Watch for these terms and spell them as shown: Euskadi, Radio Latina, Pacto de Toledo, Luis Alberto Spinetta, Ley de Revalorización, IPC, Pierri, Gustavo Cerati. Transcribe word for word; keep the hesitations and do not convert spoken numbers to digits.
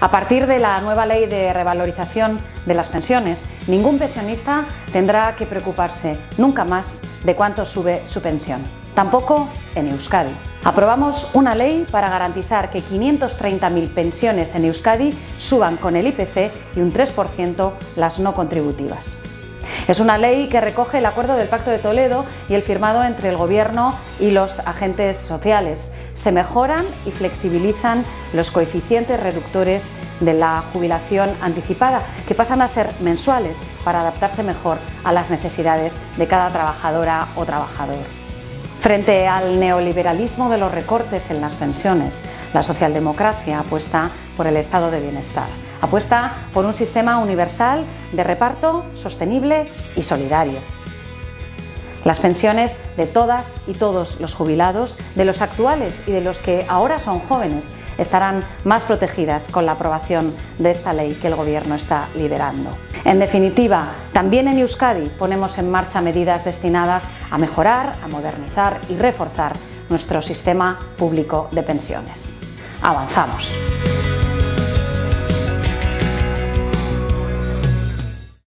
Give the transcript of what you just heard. A partir de la nueva ley de revalorización de las pensiones, ningún pensionista tendrá que preocuparse nunca más de cuánto sube su pensión. Tampoco en Euskadi. Aprobamos una ley para garantizar que quinientas treinta mil pensiones en Euskadi suban con el I P C y un tres por ciento las no contributivas. Es una ley que recoge el acuerdo del Pacto de Toledo y el firmado entre el Gobierno y los agentes sociales. Se mejoran y flexibilizan los coeficientes reductores de la jubilación anticipada, que pasan a ser mensuales para adaptarse mejor a las necesidades de cada trabajadora o trabajador. Frente al neoliberalismo de los recortes en las pensiones, la socialdemocracia apuesta por el estado de bienestar, apuesta por un sistema universal de reparto sostenible y solidario. Las pensiones de todas y todos los jubilados, de los actuales y de los que ahora son jóvenes, estarán más protegidas con la aprobación de esta ley que el Gobierno está liderando. En definitiva, también en Euskadi ponemos en marcha medidas destinadas a mejorar, a modernizar y reforzar nuestro sistema público de pensiones. ¡Avanzamos!